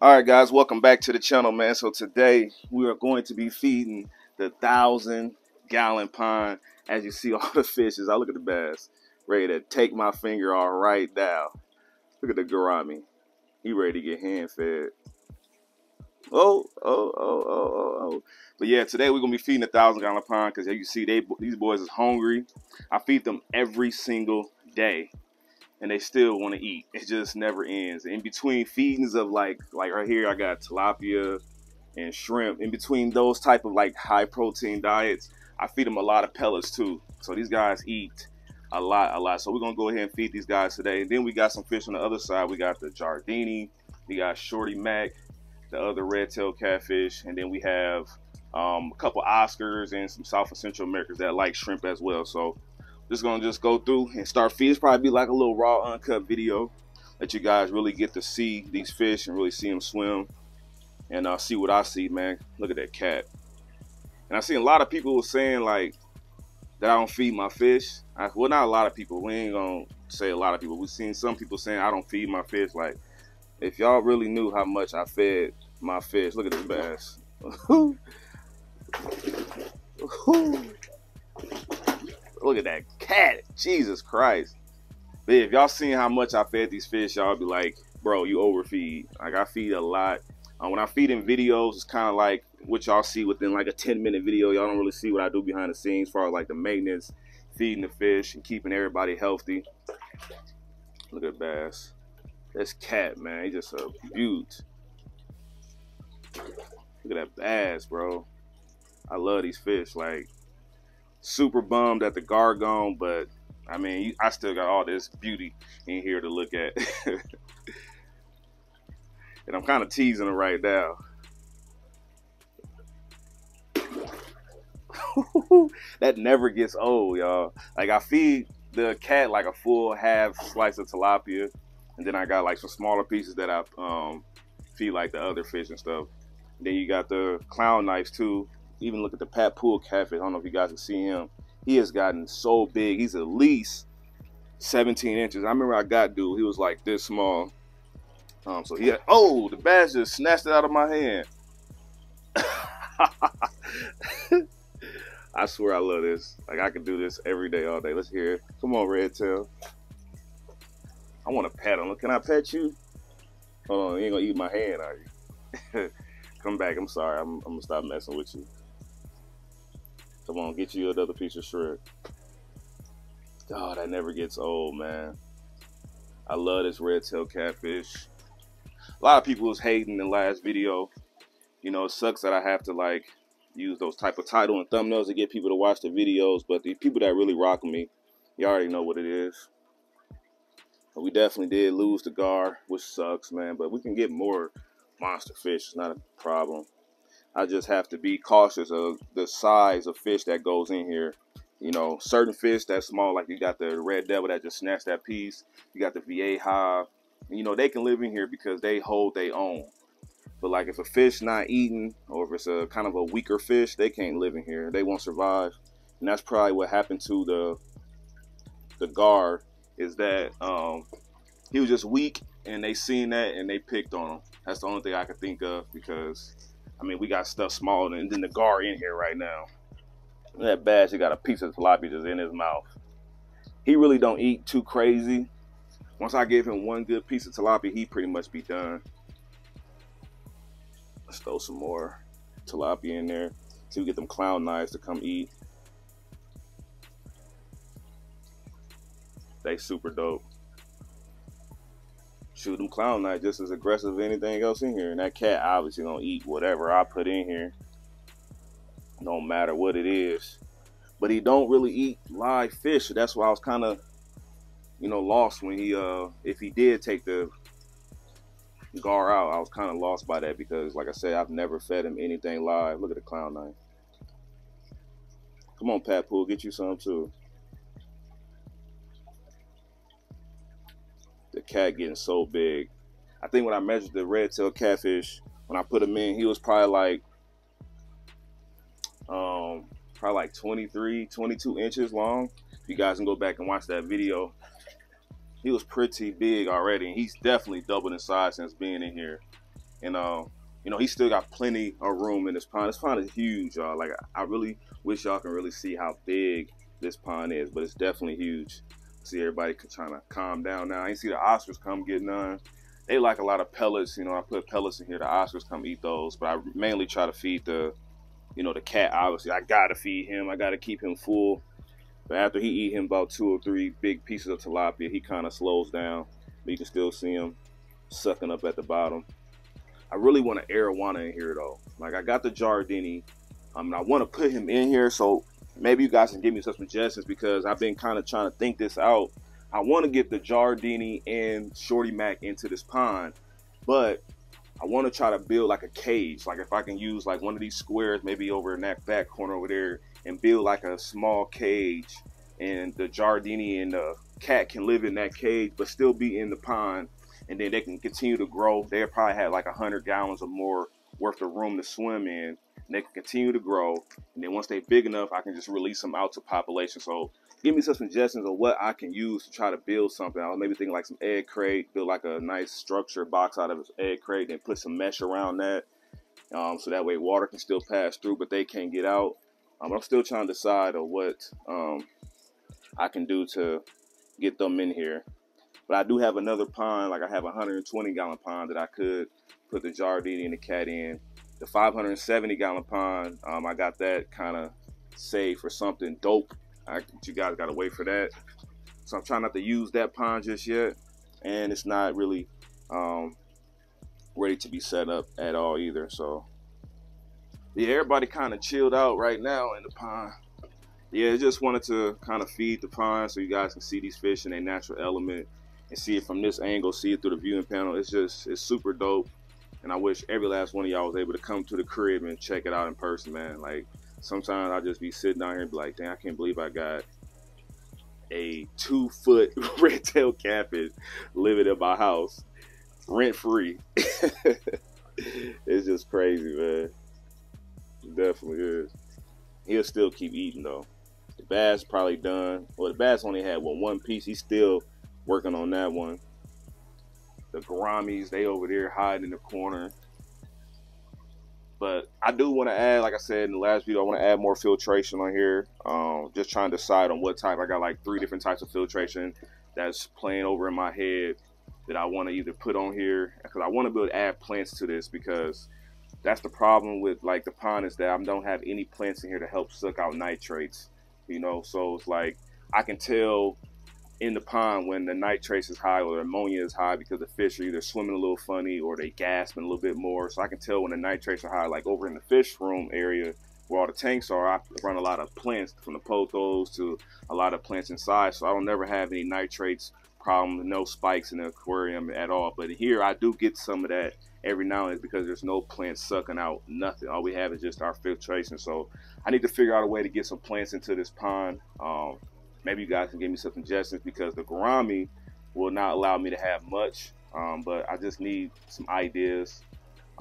All right, guys, welcome back to the channel, man. So today we are going to be feeding the 1,000-gallon pond. As you see, all the fishes. I look at the bass, ready to take my finger off right now. Look at the gourami. He ready to get hand fed. Oh. But yeah, today we're gonna be feeding the 1,000-gallon pond because as you see, these boys is hungry. I feed them every single day, and they still want to eat. It just never ends. In between feedings of like right here, I got tilapia and shrimp. In between those type of like high protein diets, I feed them a lot of pellets too. So these guys eat a lot. So we're gonna go ahead and feed these guys today. And then we got some fish on the other side. We got the Jardini, we got shorty mac, the other red-tailed catfish, and then we have a couple Oscars and some South and Central Americans that like shrimp as well. So just gonna go through and start feeding. It's probably be like a little raw uncut video, let you guys really get to see these fish and really see them swim and see what I see, man. Look at that cat. And I see a lot of people were saying like that I don't feed my fish. Well, not a lot of people. We ain't gonna say a lot of people. We've seen some people saying I don't feed my fish. Like, if y'all really knew how much I fed my fish. Look at this bass. Look at that cat. Jesus Christ. But if y'all seen how much I fed these fish, y'all be like, bro, you overfeed. Like, I feed a lot. When I feed in videos, it's kind of like what y'all see within like a 10-minute video. Y'all don't really see what I do behind the scenes as far as like the maintenance, feeding the fish, and keeping everybody healthy. Look at bass. This cat, man, he just a beaut. Look at that bass, bro. I love these fish. Like, super bummed at the gargone, but I mean, I still got all this beauty in here to look at. And I'm kind of teasing it right now. That never gets old, y'all. Like, I feed the cat like a full half slice of tilapia. And then I got like some smaller pieces that I feed like the other fish and stuff. And then you got the clown knives too. Even look at the Pat Pool Cafe. I don't know if you guys can see him. He has gotten so big. He's at least 17 inches. I remember I got dude. He was like this small. So he had, oh, the bass just snatched it out of my hand. I swear I love this. Like, I could do this every day, all day. Let's hear it. Come on, Red Tail. I want to pet him. Can I pet you? Hold on, you ain't gonna eat my hand, are you? Come back. I'm sorry. I'm gonna stop messing with you. Come on, get you another piece of shrimp. God, that never gets old, man. I love this red-tailed catfish. A lot of people was hating the last video. You know, it sucks that I have to like use those type of title and thumbnails to get people to watch the videos. But the people that really rock with me, you already know what it is. We definitely did lose the gar, which sucks, man. But we can get more monster fish. It's not a problem. I just have to be cautious of the size of fish that goes in here. You know, certain fish that's small, like you got the red devil that just snatched that piece. You got the vieja. You know, they can live in here because they hold their own. But like if a fish not eating, or if it's a kind of a weaker fish, they can't live in here. They won't survive. And that's probably what happened to the gar. Is that he was just weak, and they seen that and they picked on him. That's the only thing I could think of, because I mean, we got stuff smaller than the gar in here right now. That bass, he got a piece of tilapia just in his mouth. He really don't eat too crazy. Once I give him one good piece of tilapia, he pretty much be done. Let's throw some more tilapia in there. See if we get them clown knives to come eat. They super dope. Shoot, them clown knife just as aggressive as anything else in here. And that cat obviously gonna eat whatever I put in here, no matter what it is. But he don't really eat live fish. That's why I was kind of, you know, lost when he if he did take the gar out. I was kind of lost by that because, like I said, I've never fed him anything live. Look at the clown knife. Come on, Pat Pool, get you some too. The cat getting so big. I think when I measured the red-tailed catfish, when I put him in, he was probably like 23, 22 inches long. You guys can go back and watch that video. He was pretty big already, and he's definitely doubled in size since being in here. And you know, he still got plenty of room in this pond. This pond is huge, y'all. Like, I really wish y'all can really see how big this pond is, but it's definitely huge. See everybody trying to calm down now. I ain't see the Oscars come get none. They like a lot of pellets, you know. I put pellets in here. The Oscars come eat those, but I mainly try to feed the, you know, the cat. Obviously, I gotta feed him. I gotta keep him full. But after he eat him about 2 or 3 big pieces of tilapia, he kind of slows down. But you can still see him sucking up at the bottom. I really want an arowana in here though. Like, I got the Jardini. I want to put him in here, so maybe you guys can give me some suggestions, because I've been kind of trying to think this out. I want to get the Jardini and Shorty Mac into this pond, but I want to try to build like a cage. Like, if I can use like one of these squares, maybe over in that back corner over there, and build like a small cage, and the Jardini and the cat can live in that cage, but still be in the pond, and then they can continue to grow. They'll probably have like 100 gallons or more worth of room to swim in. And they can continue to grow, and then once they're big enough, I can just release them out to population. So give me some suggestions of what I can use to try to build something. I was maybe thinking like some egg crate, build like a nice structured box out of his egg crate, then put some mesh around that, so that way water can still pass through, but they can't get out. I'm still trying to decide on what I can do to get them in here. But I do have another pond. Like, I have a 120-gallon pond that I could put the Jardini and the cat in. The 570-gallon pond, I got that kind of saved for something dope. You guys got to wait for that. So I'm trying not to use that pond just yet. And it's not really ready to be set up at all either. So, yeah, everybody kind of chilled out right now in the pond. Yeah, I just wanted to kind of feed the pond so you guys can see these fish in their natural element and see it from this angle, see it through the viewing panel. It's just, it's super dope. And I wish every last one of y'all was able to come to the crib and check it out in person, man. Like, sometimes I'll just be sitting down here and be like, dang, I can't believe I got a 2-foot red-tailed catfish living in my house, rent-free. It's just crazy, man. It definitely is. He'll still keep eating, though. The bass probably done. Well, the bass only had, one piece. He's still working on that one. The gouramis, they over there hiding in the corner. But I do want to add, like I said in the last video, I want to add more filtration on here. Just trying to decide on what type. I got like 3 different types of filtration that's playing over in my head that I want to either put on here, because I want to be able to add plants to this, because that's the problem with like the pond, is that I don't have any plants in here to help suck out nitrates, you know. So it's like I can tell in the pond when the nitrates is high or the ammonia is high, because the fish are either swimming a little funny or they gasping a little bit more. So I can tell when the nitrates are high. Like over in the fish room area where all the tanks are, I run a lot of plants, from the pothos to a lot of plants inside. So I don't never have any nitrates problems, no spikes in the aquarium at all. But here I do get some of that every now and then, because there's no plants sucking out nothing. All we have is just our filtration. So I need to figure out a way to get some plants into this pond. Maybe you guys can give me some suggestions, because the gourami will not allow me to have much, but I just need some ideas,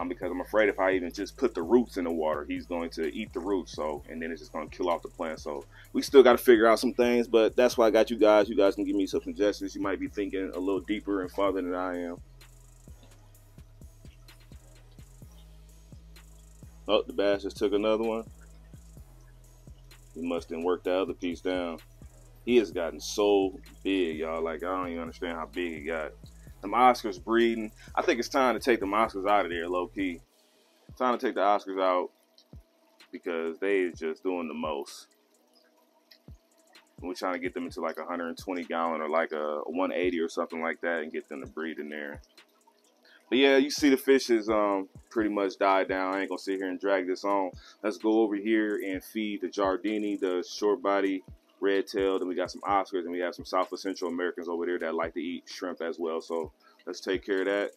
because I'm afraid if I even just put the roots in the water, he's going to eat the roots, so, and then it's just going to kill off the plant. So we still got to figure out some things, but that's why I got you guys. You guys can give me some suggestions. You might be thinking a little deeper and farther than I am. Oh, the bass just took another one. He must have worked that other piece down. He has gotten so big, y'all. Like, I don't even understand how big he got. Them Oscars breeding. I think it's time to take them Oscars out of there, low-key. Time to take the Oscars out, because they is just doing the most. We're trying to get them into like a 120-gallon or like a 180 or something like that, and get them to breed in there. But yeah, you see the fish is pretty much died down. I ain't gonna sit here and drag this on. Let's go over here and feed the Jardini, the short body red tail, then we got some Oscars, and we have some South or Central Americans over there that like to eat shrimp as well. So let's take care of that,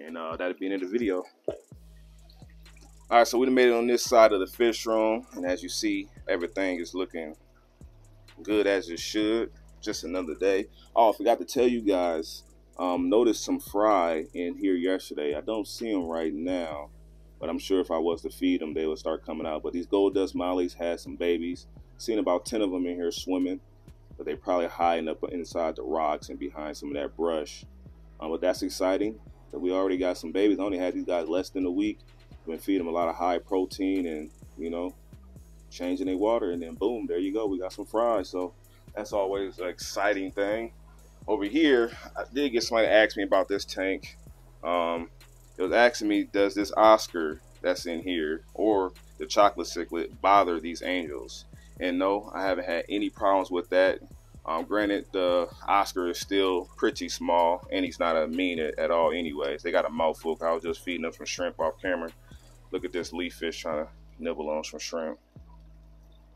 and that'll be the end of the video. All right, so we made it on this side of the fish room, and as you see, everything is looking good as it should. Just another day. Oh, I forgot to tell you guys, noticed some fry in here yesterday. I don't see them right now, but I'm sure if I was to feed them, they would start coming out. But these gold dust mollies had some babies. Seen about 10 of them in here swimming, but they probably hiding up inside the rocks and behind some of that brush. But that's exciting. that we already got some babies. I only had these guys less than a week. I've been feeding them a lot of high protein and, you know, changing their water, and then boom, there you go, we got some fries. So that's always an exciting thing. Over here, I did get somebody to ask me about this tank. It was asking me, does this Oscar that's in here or the chocolate cichlid bother these angels? And no, I haven't had any problems with that. Granted, the Oscar is still pretty small, and he's not a mean at all anyways. They got a mouthful. I was just feeding them some shrimp off camera. Look at this leaf fish trying to nibble on some shrimp.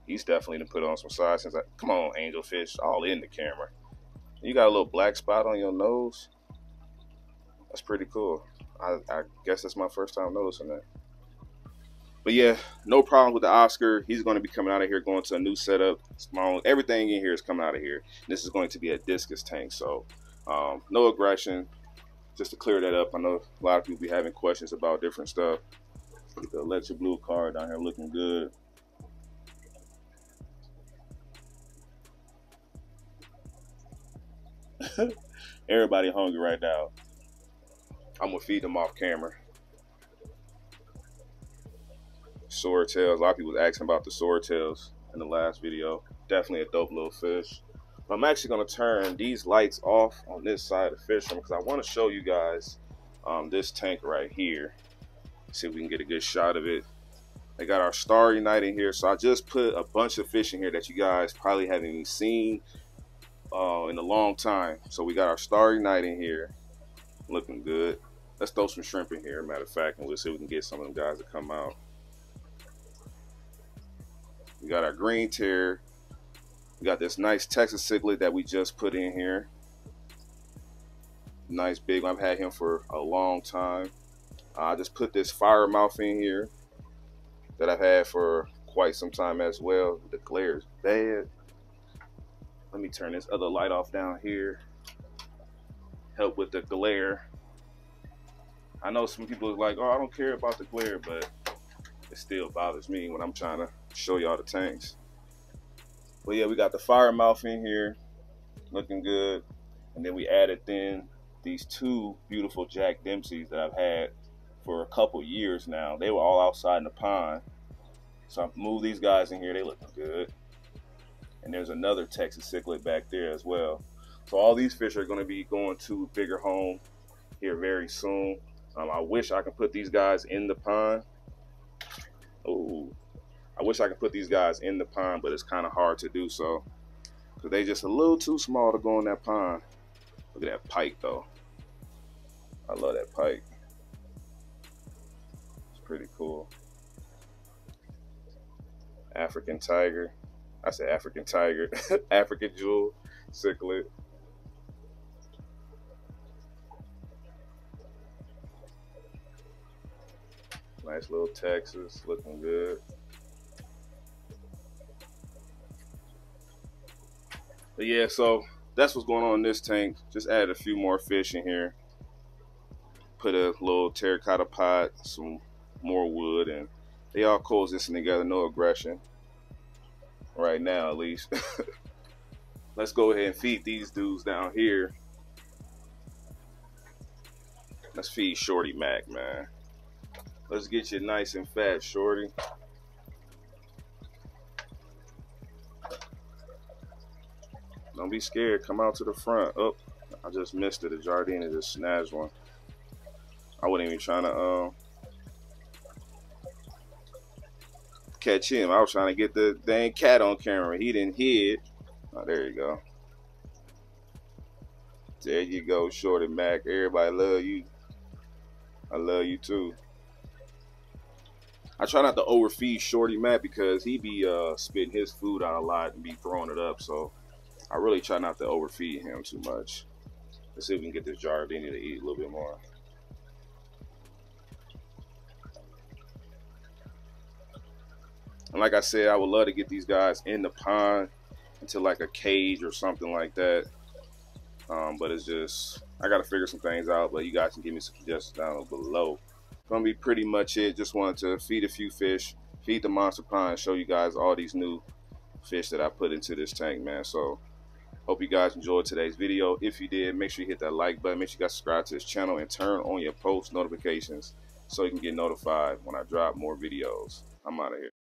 He's definitely to put on some size since I, come on, angel fish, all in the camera. You got a little black spot on your nose. That's pretty cool. I guess that's my first time noticing that. But yeah, no problem with the Oscar. He's going to be coming out of here, going to a new setup. Everything in here is coming out of here. This is going to be a discus tank, so no aggression. Just to clear that up, I know a lot of people be having questions about different stuff. The electric blue car down here looking good. Everybody hungry right now. I'm going to feed them off camera. Swordtails. A lot of people was asking about the swordtails in the last video. Definitely a dope little fish. But I'm actually going to turn these lights off on this side of the fish room because I want to show you guys this tank right here. See if we can get a good shot of it. They got our starry night in here. So I just put a bunch of fish in here that you guys probably haven't even seen in a long time. So we got our starry night in here. Looking good. Let's throw some shrimp in here, matter of fact, and we'll see if we can get some of them guys to come out. We got our green tear. We got this nice Texas cichlid that we just put in here. Nice big one. I've had him for a long time. I just put this fire mouth in here that I've had for quite some time as well. The glare is bad. Let me turn this other light off down here. Help with the glare. I know some people are like, oh, I don't care about the glare, but it still bothers me when I'm trying to show y'all the tanks. But yeah, we got the fire mouth in here looking good, and then we added then these two beautiful Jack Dempseys that I've had for a couple years now. They were all outside in the pond, so I moved these guys in here. They look good. And there's another Texas cichlid back there as well. So all these fish are going to be going to bigger home here very soon. I wish I could put these guys in the pond. Oh, I wish I could put these guys in the pond, but it's kind of hard to do so because they just a little too small to go in that pond. Look at that pike though. I love that pike. It's pretty cool. African tiger. I said African tiger. African jewel cichlid. Nice little Texas, looking good. But yeah, so that's what's going on in this tank. Just added a few more fish in here. Put a little terracotta pot, some more wood, and they all coexisting together, no aggression. Right now, at least. Let's go ahead and feed these dudes down here. Let's feed Shorty Mac, man. Let's get you nice and fat, Shorty. Don't be scared. Come out to the front. Oh, I just missed it. The Jardini just snatched one. I wasn't even trying to catch him. I was trying to get the dang cat on camera. He didn't hit. Oh, there you go. There you go, Shorty Mac. Everybody love you. I love you too. I try not to overfeed Shorty Mac because he be spitting his food out a lot and be throwing it up, so I really try not to overfeed him too much. Let's see if we can get this Jardini to eat a little bit more. And like I said, I would love to get these guys in the pond into like a cage or something like that. But it's just, I got to figure some things out, but you guys can give me some suggestions down below. Gonna be pretty much it. Just wanted to feed a few fish, feed the monster pond, and show you guys all these new fish that I put into this tank, man. So Hope you guys enjoyed today's video. If you did, make sure you hit that like button. Make sure you guys subscribe to this channel and turn on your post notifications so you can get notified when I drop more videos. I'm out of here.